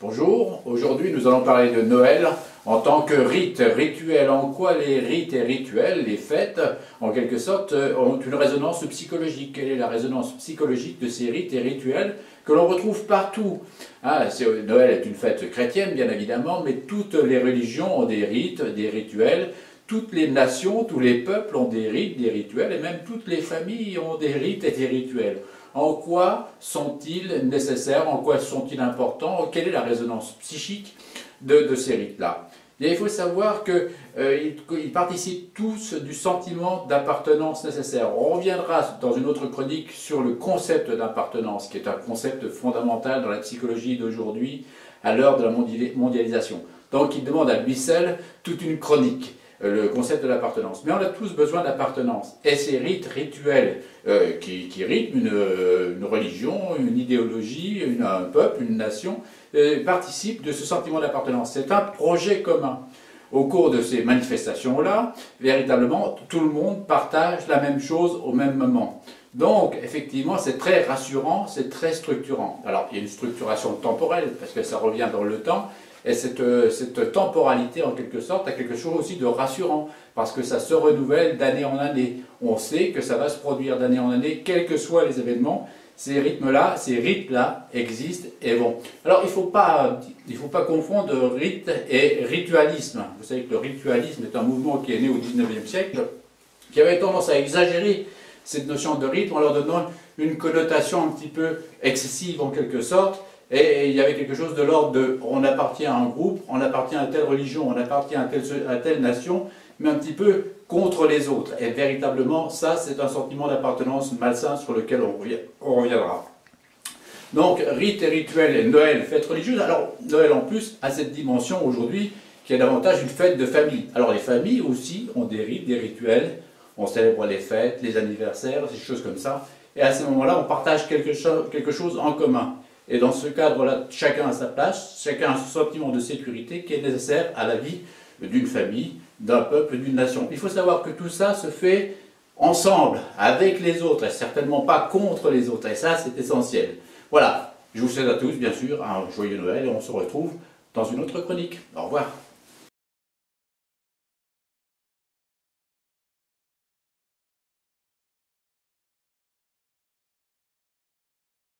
Bonjour, aujourd'hui nous allons parler de Noël en tant que rite, rituel, en quoi les rites et rituels, les fêtes, en quelque sorte, ont une résonance psychologique. Quelle est la résonance psychologique de ces rites et rituels que l'on retrouve partout? Noël est une fête chrétienne, bien évidemment, mais toutes les religions ont des rites, des rituels, toutes les nations, tous les peuples ont des rites, des rituels, et même toutes les familles ont des rites et des rituels. En quoi sont-ils nécessaires? En quoi sont-ils importants? Quelle est la résonance psychique de ces rites-là? Il faut savoir qu'ils participent tous du sentiment d'appartenance nécessaire. On reviendra dans une autre chronique sur le concept d'appartenance, qui est un concept fondamental dans la psychologie d'aujourd'hui, à l'heure de la mondialisation. Donc il demande à lui seul toute une chronique. Le concept de l'appartenance. Mais on a tous besoin d'appartenance. Et ces rites, rituels qui rythment une religion, une idéologie, un peuple, une nation, participent de ce sentiment d'appartenance. C'est un projet commun. Au cours de ces manifestations-là, véritablement, tout le monde partage la même chose au même moment. Donc, effectivement, c'est très rassurant, c'est très structurant. Alors, il y a une structuration temporelle, parce que ça revient dans le temps. Et cette temporalité, en quelque sorte, a quelque chose aussi de rassurant, parce que ça se renouvelle d'année en année. On sait que ça va se produire d'année en année, quels que soient les événements, ces rites-là existent et vont. Alors, il ne faut pas confondre rite et ritualisme. Vous savez que le ritualisme est un mouvement qui est né au XIXe siècle, qui avait tendance à exagérer cette notion de rite en leur donnant une connotation un petit peu excessive, en quelque sorte. Et il y avait quelque chose de l'ordre de « on appartient à un groupe, on appartient à telle religion, on appartient à telle nation », mais un petit peu contre les autres. Et véritablement, ça, c'est un sentiment d'appartenance malsain sur lequel on reviendra. Donc, rite et rituel, et Noël, fête religieuse. Alors, Noël, en plus, a cette dimension aujourd'hui qui est davantage une fête de famille. Alors, les familles aussi ont des rites, des rituels. On célèbre les fêtes, les anniversaires, ces choses comme ça. Et à ce moment-là, on partage quelque chose en commun. Et dans ce cadre-là, chacun a sa place, chacun a ce sentiment de sécurité qui est nécessaire à la vie d'une famille, d'un peuple, d'une nation. Il faut savoir que tout ça se fait ensemble, avec les autres, et certainement pas contre les autres. Et ça, c'est essentiel. Voilà, je vous souhaite à tous, bien sûr, un joyeux Noël, et on se retrouve dans une autre chronique. Au revoir.